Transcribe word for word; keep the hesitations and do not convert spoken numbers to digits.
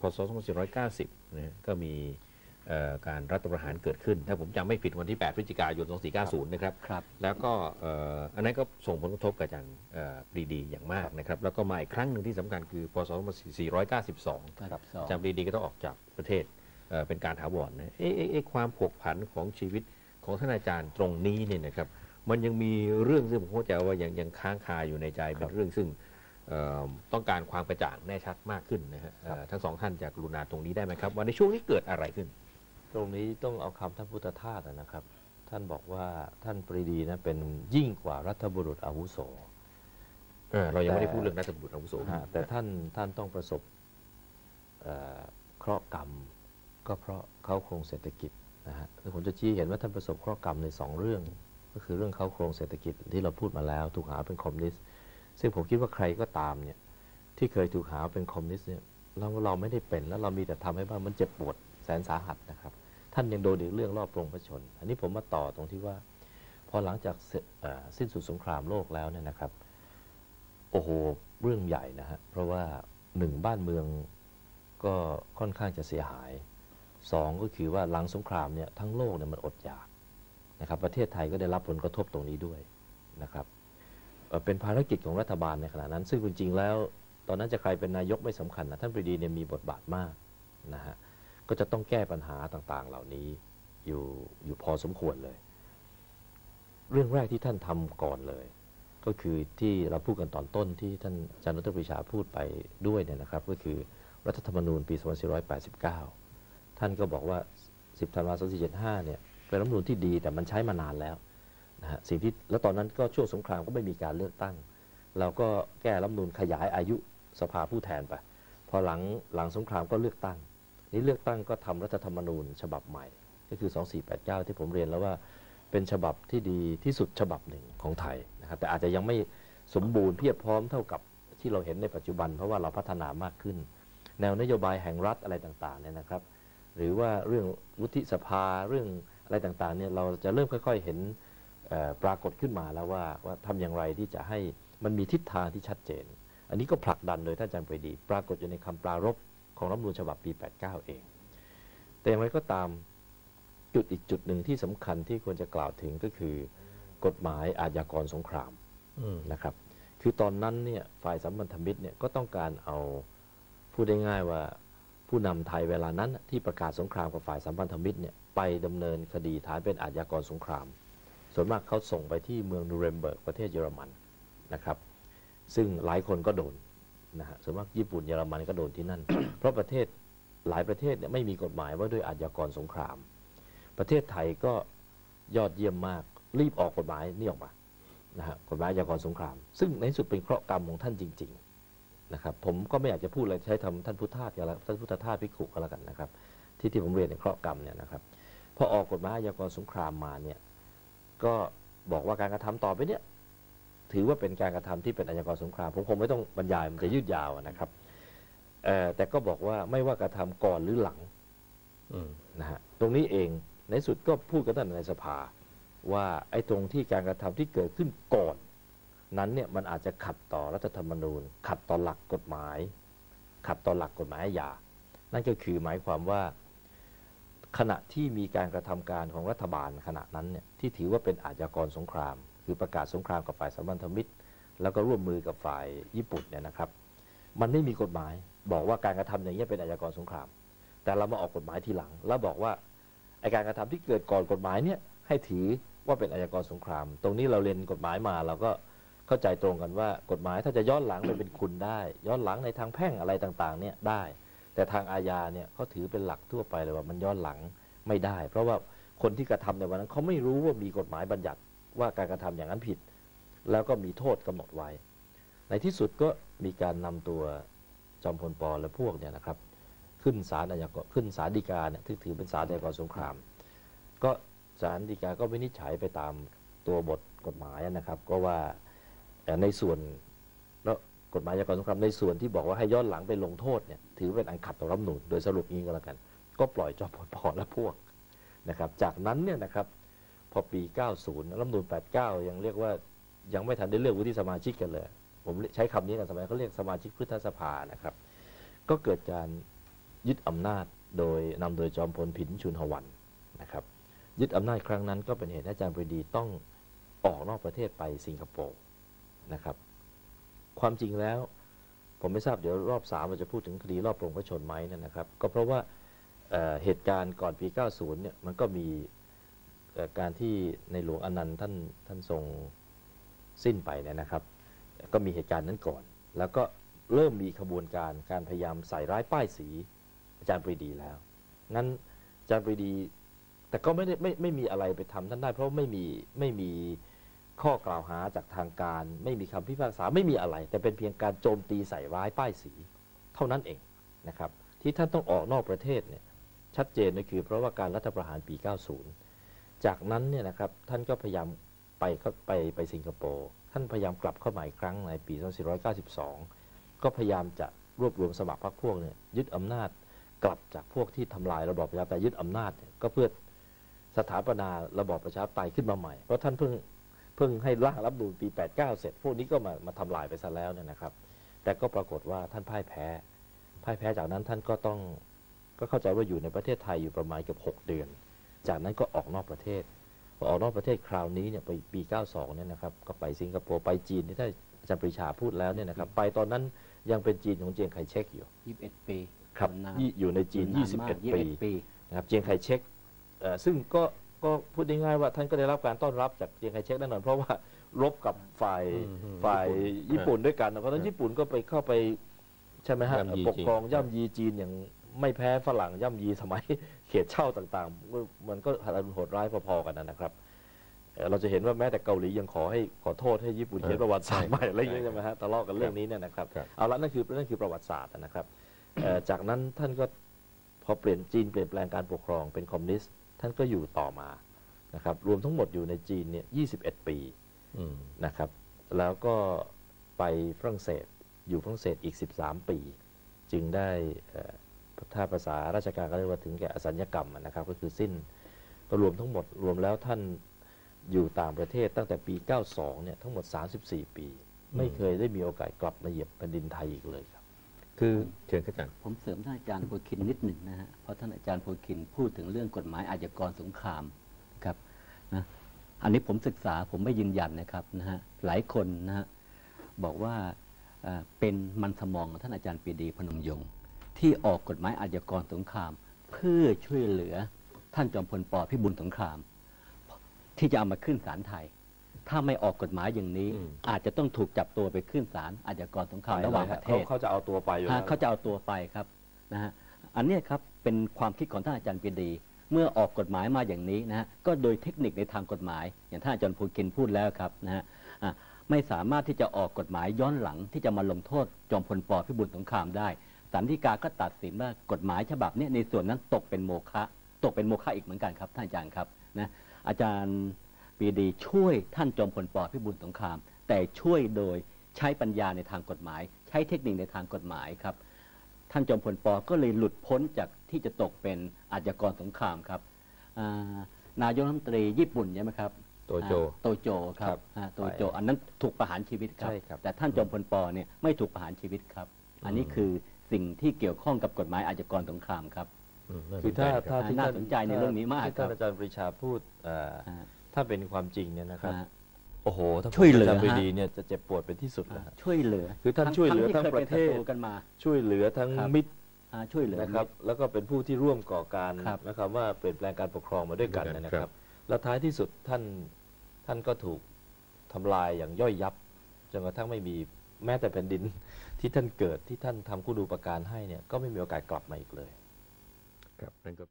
พศสองพันสี่ร้อยเก้าสิบนะก็มีการรัฐประหารเกิดขึ้นถ้าผมจำไม่ผิดวันที่แปดพฤศจิกายนสองพันสี่ร้อยเก้าสิบนะครับแล้วก็อันนั้นก็ส่งผลกระทบกับอาจารย์ปรีดีอย่างมากนะครับแล้วก็มาอีกครั้งหนึ่งที่สำคัญคือพศสองพันสี่ร้อยเก้าสิบสองอาจารย์ปรีดีก็ต้องออกจากประเทศเป็นการถาวรนะเอ๊ะความผกผันของชีวิตของท่านอาจารย์ตรงนี้เนี่ยนะครับมันยังมีเรื่องซึ่งผมเข้าใจว่ายังยังค้างคาอยู่ในใจเป็นเรื่องซึ่งต้องการความกระจ่างแน่ชัดมากขึ้นนะฮะทั้งสองท่านจากกรุณาตรงนี้ได้ไหมครับว่าในช่วงนี้เกิดอะไรขึ้นตรงนี้ต้องเอาคำท่านพุทธทาสนะครับท่านบอกว่าท่านปรีดีนะเป็นยิ่งกว่ารัฐบุรุษอาวุโสเรายังไม่ได้พูดเรื่องรัฐบุรุษอาวุโสแต่ท่านท่านต้องประสบเคราะห์กรรมก็เพราะเขาโครงเศรษฐกิจนะฮะคือผมจะชี้เห็นว่าท่านประสบเคราะห์กรรมในสองเรื่องก็คือเรื่องเขาโครงเศรษฐกิจที่เราพูดมาแล้วถูกหาเป็นคอมมิวนิสต์ซึ่งผมคิดว่าใครก็ตามเนี่ยที่เคยถูกหาเป็นคอมมิวนิสต์เนี่ยเราเราไม่ได้เป็นแล้วเรามีแต่ทำให้บ้านมันเจ็บปวดแสนสาหัสนะครับท่านยังโดนอีกเรื่องรอบปรงพระชนอันนี้ผมมาต่อตรงที่ว่าพอหลังจากสิ้นสุดสงครามโลกแล้วเนี่ยนะครับโอ้โหเรื่องใหญ่นะฮะเพราะว่าหนึ่งบ้านเมืองก็ค่อนข้างจะเสียหายสองก็คือว่าหลังสงครามเนี่ยทั้งโลกเนี่ยมันอดอยากนะครับประเทศไทยก็ได้รับผลกระทบตรงนี้ด้วยนะครับเป็นภารกิจของรัฐบาลในขณะนั้นซึ่งจริงๆแล้วตอนนั้นจะใครเป็นนายกไม่สำคัญนะท่านปรีดีเนี่ยมีบทบาทมากนะฮะก็จะต้องแก้ปัญหาต่างๆเหล่านี้อยู่อยู่พอสมควรเลยเรื่องแรกที่ท่านทำก่อนเลยก็คือที่เราพูดกันตอนต้นที่ท่านอาจารย์ณัฐปรีชาพูดไปด้วยเนี่ยนะครับก็คือรัฐธรรมนูญปีสองพันสี่ร้อยแปดสิบเก้าท่านก็บอกว่าสิบธันวาคมสองพันสี่ร้อยเจ็ดสิบห้าเนี่ยเป็นรัฐธรรมนูญที่ดีแต่มันใช้มานานแล้วนะฮะสิ่งที่แล้วตอนนั้นก็ช่วงสงครามก็ไม่มีการเลือกตั้งเราก็แก้รัฐธรรมนูญขยายอายุสภาผู้แทนไปพอหลังหลังสงครามก็เลือกตั้งนี่เลือกตั้งก็ทำรัฐธรรมนูญฉบับใหม่ก็คือสองพันสี่ร้อยแปดสิบเก้าที่ผมเรียนแล้วว่าเป็นฉบับที่ดีที่สุดฉบับหนึ่งของไทยนะครับแต่อาจจะยังไม่สมบูรณ์เพียบพร้อมเท่ากับที่เราเห็นในปัจจุบันเพราะว่าเราพัฒนามากขึ้นแนวนโยบายแห่งรัฐอะไรต่างๆเนี่ยนะครับหรือว่าเรื่องวุฒิสภาเรื่องอะไรต่างๆเนี่ยเราจะเริ่มค่อยๆเห็นปรากฏขึ้นมาแล้วว่าว่าทำอย่างไรที่จะให้มันมีทิศทางที่ชัดเจนอันนี้ก็ผลักดันโดยท่านอาจารย์ปรีดีปรากฏอยู่ในคำปรารภของรัฐธรรมนูญฉบับปีแปดสิบเก้าเองแต่อย่างไรก็ตามจุดอีกจุดหนึ่งที่สำคัญที่ควรจะกล่าวถึงก็คือกฎหมายอาชญากรสงครามนะครับคือตอนนั้นเนี่ยฝ่ายสัมพันธมิตรเนี่ยก็ต้องการเอาพูดได้ง่ายว่าผู้นำไทยเวลานั้นที่ประกาศสงครามกับฝ่ายสัมพันธมิตรเนี่ยไปดำเนินคดีฐานเป็นอาชญากรสงครามส่วนมากเขาส่งไปที่เมืองนูเรมเบิร์กประเทศเยอรมันนะครับซึ่งหลายคนก็โดนนะฮะส่วนมากญี่ปุ่นเยอรมันก็โดนที่นั่น เพราะประเทศหลายประเทศเนี่ยไม่มีกฎหมายว่าด้วยอาชญากรสงครามประเทศไทยก็ยอดเยี่ยมมากรีบออกกฎหมายนี่ออกมานะฮะกฎหมายอาชญากรสงครามซึ่งในสุดเป็นเคราะห์กรรมของท่านจริงๆนะครับผมก็ไม่อยากจะพูดอะไรใช้ทำท่านพุทธทาสกันแล้วท่านพุทธทาสพิคุก็แล้วกันนะครับที่ที่ผมเรียนในเคราะห์กรรมเนี่ยนะครับพอออกกฎหมายอาชญากรสงครามมาเนี่ยก็บอกว่าการกระทำต่อไปเนี่ยถือว่าเป็นการกระทำที่เป็นอาชญากรสงครามผมคงไม่ต้องบรรยายมันจะยืดยาวนะครับแต่ก็บอกว่าไม่ว่ากระทำก่อนหรือหลังนะฮะตรงนี้เองในสุดก็พูดกันตั้งในสภาว่าไอ้ตรงที่การกระทำที่เกิดขึ้นก่อนนั้นเนี่ยมันอาจจะขัดต่อรัฐธรรมนูญขัดต่อหลักกฎหมายขัดต่อหลักกฎหมายอาญานั่นก็คือหมายความว่าขณะที่มีการกระทำการของรัฐบาลขณะนั้นเนี่ยที่ถือว่าเป็นอาชญากรสงครามคือประกาศสงครามกับฝ่ายสัมพันธมิตรแล้วก็ร่วมมือกับฝ่ายญี่ปุ่นเนี่ยนะครับมันไม่มีกฎหมายบอกว่าการกระทำอย่างนี้เป็นอาชญากรสงครามแต่เรามาออกกฎหมายทีหลังแล้วบอกว่าไอการกระทำที่เกิดก่อนกฎหมายเนี่ยให้ถือว่าเป็นอาชญากรสงครามตรงนี้เราเรียนกฎหมายมาเราก็เข้าใจตรงกันว่ากฎหมายถ้าจะย้อนหลังไปเป็นคุณได้ย้อนหลังในทางแพ่งอะไรต่างๆเนี่ยได้แต่ทางอาญาเนี่ยเขาถือเป็นหลักทั่วไปเลยว่ามันย้อนหลังไม่ได้เพราะว่าคนที่กระทำในวันนั้นเขาไม่รู้ว่ามีกฎหมายบัญญัติว่าการกระทำอย่างนั้นผิดแล้วก็มีโทษกำหนดไว้ในที่สุดก็มีการนำตัวจอมพลป.และพวกเนี่ยนะครับขึ้นศาลอาญาขึ้นศาลฎีกาเนี่ยที่ถือเป็นศาลอาญากรสงครามก็ศาลฎีกาก็วินิจฉัยไปตามตัวบทกฎหมายนะครับก็ว่าในส่วนแล้วกฎหมายอาชญากรสงครามในส่วนที่บอกว่าให้ย้อนหลังไปลงโทษเนี่ยถือเป็นอันขัดต่อรัฐธรรมนูญโดยสรุปนี้ก็แล้วกันก็ปล่อยจอมพลป.และพวกนะครับจากนั้นเนี่ยนะครับพอปีเก้าสิบรัฐธรรมนูญแปดสิบเก้ายังเรียกว่ายังไม่ทันได้เลือกวุฒิสมาชิกกันเลยผมใช้คำนี้กันสมัยเขาเรียกสมาชิกพุทธสภานะครับก็เกิดการ ยึดอำนาจโดยนำโดยจอมพลผินชุนหวันนะครับยึดอำนาจครั้งนั้นก็เป็นเหตุให้อาจารย์ปรีดีต้องออกนอกประเทศไปสิงคโปร์นะครับความจริงแล้วผมไม่ทราบเดี๋ยวรอบสามเราจะพูดถึงคดีรอบปรงพระชนม์ไหมนั่นนะครับก็เพราะว่า เ, เหตุการณ์ก่อนปีเก้าสิบเนี่ยมันก็มีการที่ในหลวงอนันต์ท่านท่านทรงสิ้นไปเนี่ยนะครับก็มีเหตุการณ์นั้นก่อนแล้วก็เริ่มมีขบวนการการพยายามใส่ร้ายป้ายสีอาจารย์ปรีดีแล้วงั้นอาจารย์ปรีดีแต่ก็ไม่ได้ไม่ไม่มีอะไรไปทำท่านได้เพราะไม่มีไม่มีข้อกล่าวหาจากทางการไม่มีคำพิพากษาไม่มีอะไรแต่เป็นเพียงการโจมตีใส่ร้ายป้ายสีเท่านั้นเองนะครับที่ท่านต้องออกนอกประเทศเนี่ยชัดเจนก็คือเพราะว่าการรัฐประหารปีเก้าสิบจากนั้นเนี่ยนะครับท่านก็พยายามไปไปไปสิงคโปร์ท่านพยายามกลับเข้ามาอีกครั้งในปีสองพันสี่ร้อยเก้าสิบสองก็พยายามจะรวบรวมสมัครพรรคพวกเนี่ยยึดอำนาจกลับจากพวกที่ทำลายระบอบประชาธิปไตยยึดอำนาจก็เพื่อสถาปนาระบอบประชาธิปไตยขึ้นมาใหม่เพราะท่านเพิ่งเพิ่งให้ร่างรัฐธรรมนูญปีแปดสิบเก้าเสร็จพวกนี้ก็มามาทำลายไปซะแล้วเนี่ยนะครับแต่ก็ปรากฏว่าท่านพ่ายแพ้พ่ายแพ้จากนั้นท่านก็ต้องก็เข้าใจว่าอยู่ในประเทศไทยอยู่ประมาณเกือบหกเดือนจากนั้นก็ออกนอกประเทศพอออกนอกประเทศคราวนี้เนี่ยไปปีเก้าสิบสองเนี่ยนะครับก็ไปสิงคโปร์ไปจีนที่ท่านอาจารย์ปรีชาพูดแล้วเนี่ยนะครับไปตอนนั้นยังเป็นจีนของเจียงไคเชกอยู่ยี่สิบเอ็ดปีครับอยู่ในจีนยี่สิบเอ็ดปีนะครับเจียงไคเชกซึ่งก็ก็พูดง่ายๆว่าท่านก็ได้รับการต้อนรับจากเจียงไคเชกแน่นอนเพราะว่ารบกับฝ่ายฝ่ายญี่ปุ่นด้วยกันเพราะฉะนั้นญี่ปุ่นก็ไปเข้าไปใช่ไหมฮะปกครองย่ำยีจีนอย่างไม่แพ้ฝรั่งย่ำยีสมัยเขตเช่าต่างๆมันก็โหดร้ายพอๆกันนะครับเราจะเห็นว่าแม้แต่เกาหลียังขอให้ขอโทษให้ญี่ปุ่นเขียนประวัติศาสตร์ใหม่อะไรอย่างนี้ใช่ไหมฮะทะเลาะกันเรื่องนี้เนี่ยนะครับเอาละนั่นคือนั่นคือประวัติศาสตร์นะครับจากนั้นท่านก็พอเปลี่ยนจีนเปลี่ยนแปลงการปกครองเป็นคอมมิวนิสต์ท่านก็อยู่ต่อมานะครับรวมทั้งหมดอยู่ในจีนเนี่ยยี่สิบเอ็ดปีนะครับแล้วก็ไปฝรั่งเศสอยู่ฝรั่งเศสอีกสิบสามปีจึงได้ถ้าภาษาราชการก็เรียกว่าถึงแก่อสัญญกรรมนะครับก็คือสิ้นรวมทั้งหมดรวมแล้วท่านอยู่ต่างประเทศตั้งแต่ปีเก้าสิบสองเนี่ยทั้งหมดสามสิบสี่ปีไม่เคยได้มีโอกาสกลับมาเหยียบแผ่นดินไทยอีกเลยครับคือเชิญอาจารย์ผมเสริมท่านอาจารย์โพคินนิดหนึ่งนะฮะเพราะท่านอาจารย์โพคินพูดถึงเรื่องกฎหมายอาชญากรสงครามนะครับนะอันนี้ผมศึกษาผมไม่ยืนยันนะครับนะฮะหลายคนนะฮะบอกว่าเป็นมันสมองของท่านอาจารย์ปรีดีพนมยงค์ที่ออกกฎหมายอาชญากรสงครามเพื่อช่วยเหลือท่านจอมพลป.พิบูลสงครามที่จะเอามาขึ้นศาลไทยถ้าไม่ออกกฎหมายอย่างนี้อาจจะต้องถูกจับตัวไปขึ้นศาลอาชญากรสงครามระหว่างประเทศเขาจะเอาตัวไปเขาจะเอาตัวไปครับนะฮะอันนี้ครับเป็นความคิดของท่านอาจารย์ปรีดีเมื่อออกกฎหมายมาอย่างนี้นะฮะก็โดยเทคนิคในทางกฎหมายอย่างท่านอาจารย์โพคินพูดแล้วครับนะฮะไม่สามารถที่จะออกกฎหมายย้อนหลังที่จะมาลงโทษจอมพลป.พิบูลสงครามได้ศาลฎีกาก็ตัดสินว่ากฎหมายฉบับนี้ในส่วนนั้นตกเป็นโมฆะตกเป็นโมฆะอีกเหมือนกันครับท่านอาจารย์ครับนะอาจารย์ปรีดีช่วยท่านจอมพลป.พิบูลสงครามแต่ช่วยโดยใช้ปัญญาในทางกฎหมายใช้เทคนิคในทางกฎหมายครับท่านจอมพลป.ก็เลยหลุดพ้นจากที่จะตกเป็นอาชญากรสงครามครับนายกรัฐมนตรีญี่ปุ่นใช่ไหมครับโตโจโตโจครับโตโจอันนั้นถูกประหารชีวิตครับแต่ท่านจอมพลป.เนี่ยไม่ถูกประหารชีวิตครับอันนี้คือสิ่งที่เกี่ยวข้องกับกฎหมายอาชญากรสงครามครับคือถ้าถ้าที่น่าสนใจในเรื่องนี้มากครับอาจารย์ปรีชาพูดถ้าเป็นความจริงเนี่ยนะครับโอ้โหถ้าช่วยเหลือดีเนี่ยจะเจ็บปวดเป็นที่สุดเลยช่วยเหลือคือท่านช่วยเหลือทั้งประเทศช่วยเหลือทั้งมิตรช่วยเหลือนะครับแล้วก็เป็นผู้ที่ร่วมก่อการนะครับว่าเปลี่ยนแปลงการปกครองมาด้วยกันนะครับแล้วท้ายที่สุดท่านท่านก็ถูกทำลายอย่างย่อยยับจนกระทั่งไม่มีแม้แต่แผ่นดินที่ท่านเกิดที่ท่านทำคุณูปการให้เนี่ยก็ไม่มีโอกาสกลับมาอีกเลยครับ